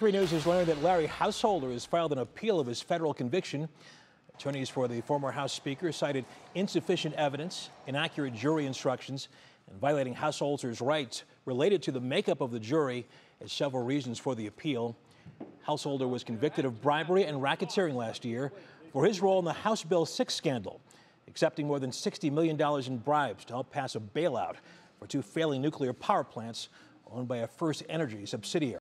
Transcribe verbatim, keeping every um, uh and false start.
Three News has learned that Larry Householder has filed an appeal of his federal conviction. Attorneys for the former House Speaker cited insufficient evidence, inaccurate jury instructions, and violating Householder's rights related to the makeup of the jury as several reasons for the appeal. Householder was convicted of bribery and racketeering last year for his role in the House Bill six scandal, accepting more than sixty million dollars in bribes to help pass a bailout for two failing nuclear power plants owned by a First Energy subsidiary.